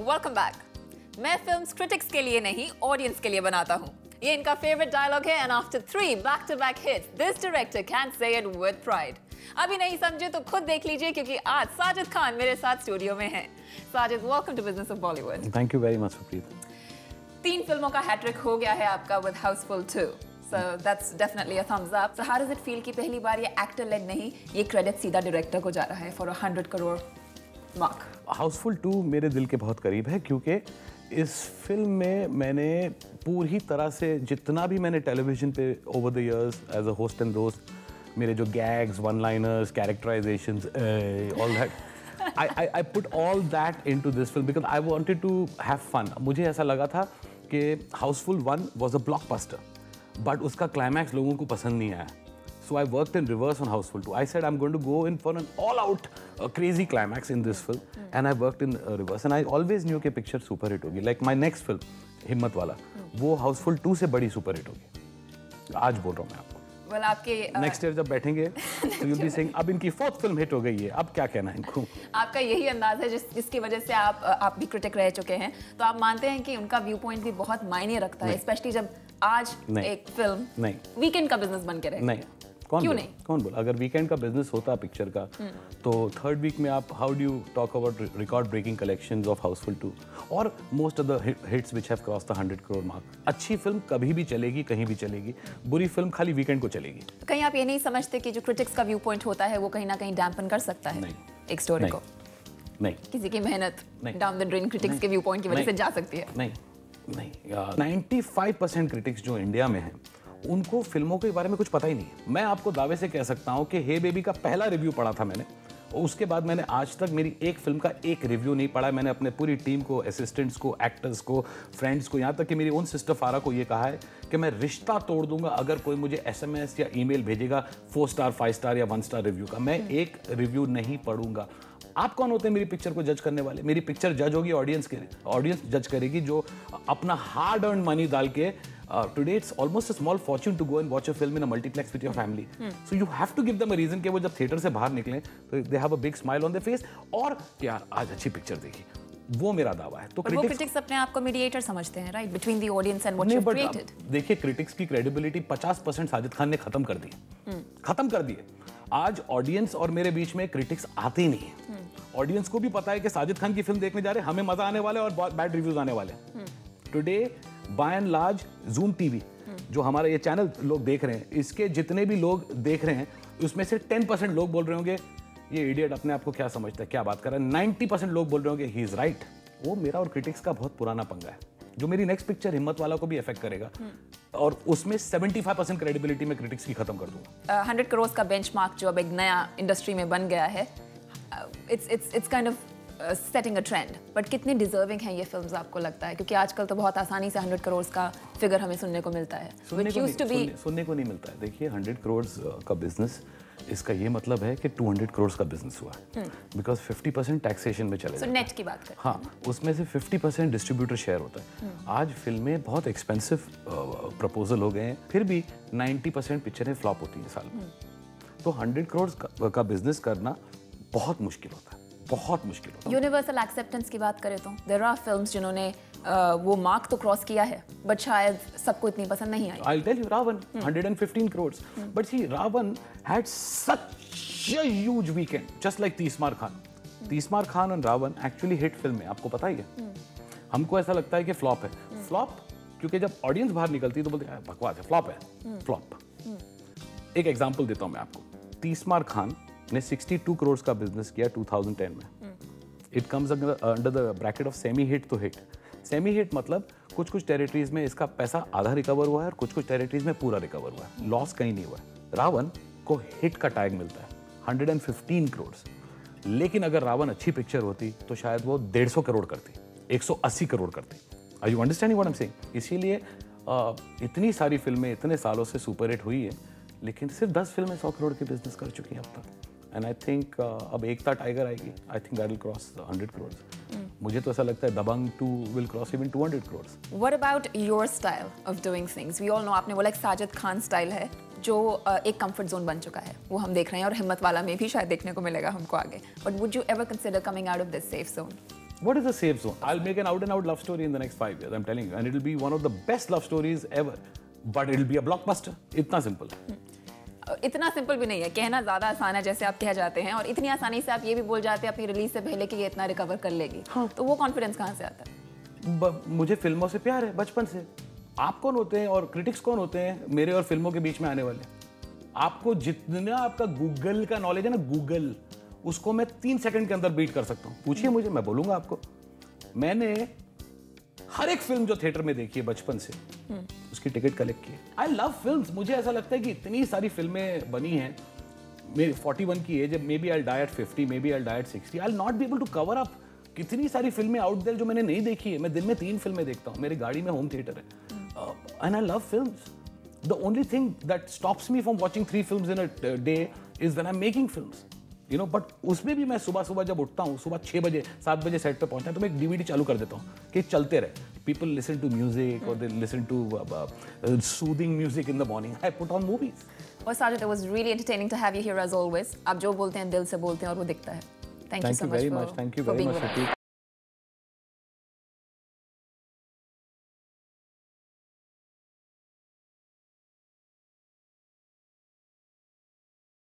Welcome back. मैं films critics के लिए नहीं, ऑडियंस के लिए बनाता हूँ। ये इनका फेवरेट डायलॉग है and after 3 back to back hits this director can say it with pride. अभी नहीं समझे तो खुद देख लीजिए क्योंकि आज साजिद खान मेरे साथ स्टूडियो में हैं। Sajid, welcome to business of Bollywood. Thank you very much Preeti. 3 फिल्मों का हैट्रिक हो गया है आपका with Housefull 2। So that's definitely a thumbs up. So how does it feel कि पहली बार ये एक्टर लेड नहीं, ये क्रेडिट सीधा डायरेक्टर को जा रहा है for 100 करोड़ मार्क। हाउसफुल 2 मेरे दिल के बहुत करीब है क्योंकि इस फिल्म में मैंने पूरी तरह से जितना भी मैंने टेलीविजन पे over the years as a host and दोस्त मेरे जो gags, one liners, characterisations, all that I put all that into this film because I wanted to have fun. मुझे ऐसा लगा था कि Housefull 1 was a blockbuster but उसका क्लाइमैक्स लोगों को पसंद नहीं आया। So I work in reverse on Housefull 2। I said I am going to go in for an all out crazy climax in this film and I work in reverse and I always knew के picture super hit होगी। Like my next film Himmatwala, वो हाउसफुल 2 से बड़ी super hit होगी। आज बोल रहा हूँ मैं आपको। Well, आपके नेक्स्ट ईयर जब बैठेंगे तो you'll be saying अब इनकी 4th फिल्म हिट हो गई है, अब क्या कहना है इनको। आपका यही अंदाज है जिसकी वजह से आप भी क्रिटिक रह चुके हैं, तो आप मानते हैं कि उनका व्यू पॉइंट भी बहुत मायने रखता है, स्पेशली जब आज एक फिल्म नहीं वीकेंड का बिजनेस बन के रहे। नहीं, क्यों नहीं? कौन बोला? अगर वीकेंड का बिजनेस होता पिक्चर का तो 3rd वीक में आप how do you talk about record breaking collections of Housefull 2 और most of the hits which have crossed the 100 crore mark. अच्छी फिल्म कभी भी चलेगी, कहीं भी चलेगी। बुरी फिल्म खाली वीकेंड को चलेगी। तो कहीं आप ये नहीं समझते कि जो क्रिटिक्स का व्यू पॉइंट होता है वो कहीं ना कहीं डैम्पन कर सकता है एक स्टोरी को? नहीं, किसी की मेहनत डाउन द ड्रेन क्रिटिक्स के व्यू पॉइंट की वजह से जा सकती है? नहीं। 95% क्रिटिक्स जो इंडिया में हैं उनको फिल्मों के बारे में कुछ पता ही नहीं है। मैं आपको दावे से कह सकता हूँ कि हे बेबी का पहला रिव्यू पढ़ा था मैंने और उसके बाद मैंने आज तक मेरी एक फिल्म का एक रिव्यू नहीं पढ़ा। मैंने अपने पूरी टीम को, असिस्टेंट्स को, एक्टर्स को, फ्रेंड्स को, यहाँ तक कि मेरी ओन सिस्टर फारा को ये कहा है कि मैं रिश्ता तोड़ दूंगा अगर कोई मुझे SMS या ईमेल भेजेगा 4 स्टार 5 स्टार या 1 स्टार रिव्यू का। मैं एक रिव्यू नहीं पढ़ूंगा। आप कौन होते हैं मेरी पिक्चर को जज करने वाले? मेरी पिक्चर जज होगी ऑडियंस के, ऑडियंस जज करेगी जो अपना हार्ड अर्न मनी डाल के today it's almost a small fortune to go and watch a film in a multiplex with your family. So you have to give them a reason कि वो जब थिएटर से बाहर निकलें तो they have a big smile on their face और यार आज अच्छी पिक्चर देखी। वो मेरा दावा है। तो क्रिटिक्स अपने आप को मीडिएटर समझते हैं, right? Between the audience and what you've created. देखिए क्रिटिक्स की क्रेडिबिलिटी 50% साजिद खान ने खत्म कर दी। खत्म कर दिए। आज ऑडियंस और मेरे बीच में क्रिटिक्स आते ही नहीं है। ऑडियंस को भी पता है कि साजिद खान की फिल्म देखने जा रहे हैं, हमें मजा आने वाला है और बैड रिव्यूज आने वाले हैं। Today by and large zoom TV जो हमारा ये चैनल लोग देख रहे हैं, इसके जितने भी लोग देख रहे हैं उसमें से 10% लोग बोल रहे होंगे ये इडियट अपने आप को क्या समझता है, क्या बात कर रहा है। 90% लोग बोल रहे होंगे ही इज राइट। वो मेरा और क्रिटिक्स का बहुत पुराना पंगा है जो मेरी नेक्स्ट पिक्चर हिम्मतवाला को भी इफेक्ट करेगा और उसमें 75% क्रेडिबिलिटी में क्रिटिक्स की खत्म कर दूंगा। 100 करोड़ का बेंचमार्क जो अब एक नया इंडस्ट्री में बन गया है, it's kind of setting a trend, but कितनी डिजर्विंग हैं ये फिल्म्स आपको लगता है? क्योंकि आजकल तो बहुत आसानी से 100 करोड़ का फिगर हमें सुनने को मिलता है। सुनने को नहीं मिलता है। देखिए 100 करोड़ का बिजनेस, इसका ये मतलब है कि 200 करोड़ का बिजनेस हुआ है बिकॉज 50% टैक्सेशन में चले। नेट की बात करें, हाँ, उसमें से 50% डिस्ट्रीब्यूटर शेयर होता है। आज फिल्में बहुत एक्सपेंसिव प्रपोजल हो गए हैं, फिर भी 90% पिक्चरें फ्लॉप होती हैं साल में। तो 100 करोड़ का बिजनेस करना बहुत मुश्किल होता है, बहुत मुश्किल होता है। यूनिवर्सल एक्सेप्टेंस की बात करें तो देयर आर फिल्म्स जिन्होंने वो मार्क तो क्रॉस किया है बट शायद सबको इतनी पसंद नहीं आई। I tell you Raavan 115 crore but see Raavan had such a huge weekend just like तीसमार Khan and Raavan actually hit film है, आपको पता ही है। हमको ऐसा लगता है कि फ्लॉप है, फ्लॉप क्योंकि जब ऑडियंस बाहर निकलती है तो बोलते हैं बकवास है, फ्लॉप है, फ्लॉप। एक एग्जाम्पल देता हूँ मैं आपको। तीसमार खान ने 62 करोड़ का बिजनेस किया 2010 में। It comes under the bracket of semi hit to hit. Semi hit मतलब कुछ कुछ टेरिटरीज में इसका पैसा आधा रिकवर हुआ है और कुछ कुछ टेरिटरीज में पूरा रिकवर हुआ है, लॉस कहीं नहीं हुआ है। रावण को हिट का टैग मिलता है 115 करोड़, लेकिन अगर रावण अच्छी पिक्चर होती तो शायद वो 150 करोड़ करती, 180 करोड़ करती। Are you understanding what I am saying? इसीलिए इतनी सारी फिल्में इतने सालों से सुपर हिट हुई है लेकिन सिर्फ 10 फिल्में 100 करोड़ के बिजनेस कर चुकी हैं अब तक। एंड आई थिंक अब एकता टाइगर आएगी, I think that will cross 100 crore. मुझे तो ऐसा लगता है Dabangg 2 will cross even 200 crore. What about your style of doing things? We all know आपने बोला एक साजिद खान स्टाइल है जो एक कंफर्ट जोन बन चुका है, वो हम देख रहे हैं और हिम्मतवाला में भी शायद देखने को मिलेगा हमको आगे। But would you ever consider coming out of this safe zone? What is a safe zone? I'll make an out-and-out love story in the next 5 years, I'm telling you. And it'll be one of the best love stories ever. But it'll be a blockbuster. Itna simple. इतना simple भी नहीं है, कहना ज़्यादा आसान है जैसे आप कह जाते हैं, और इतनी आसानी से आप ये भी बोल जाते हैं अपनी रिलीज से पहले कि ये इतना रिकवर कर लेगी। हाँ। तो वो कॉन्फिडेंस कहाँ से आता है? मुझे फिल्मों से प्यार है बचपन से। आप कौन होते हैं और क्रिटिक्स कौन होते हैं मेरे और फिल्मों के बीच में आने वाले? आपको जितना आपका गूगल का नॉलेज है ना, गूगल, उसको मैं 3 सेकंड के अंदर बीट कर सकता हूँ। पूछिए मुझे, मैं बोलूँगा आपको। मैंने हर एक फिल्म जो थिएटर में देखी है बचपन से, उसकी टिकट कलेक्ट की। I love films. मुझे ऐसा लगता है कि इतनी सारी फिल्में बनी हैं, मेरी 41 की एज है, maybe I die at 50, maybe I die at 60, I not be able to cover up. कितनी सारी फिल्में आउट देयर जो मैंने नहीं देखी है। मैं दिन में 3 फिल्में देखता हूँ, मेरी गाड़ी में होम थिएटर है, and I love films. The only thing that stops me from watching 3 films in a day is when I am making films, you know. But उसमें भी मैं सुबह सुबह जब उठता हूँ, सुबह 6 बजे 7 बजे सेट पे पहुँचता है, तो मैं एक DVD चालू कर देता हूँ कि चलते रहे। People listen to music or they listen to soothing music in the morning. I put on movies. Well, Sajid, it was really entertaining to have you here as always. आप जो बोलते हैं दिल से बोलते हैं और वो दिखता है. Thank you so much. Thank you very much. Thank you very much.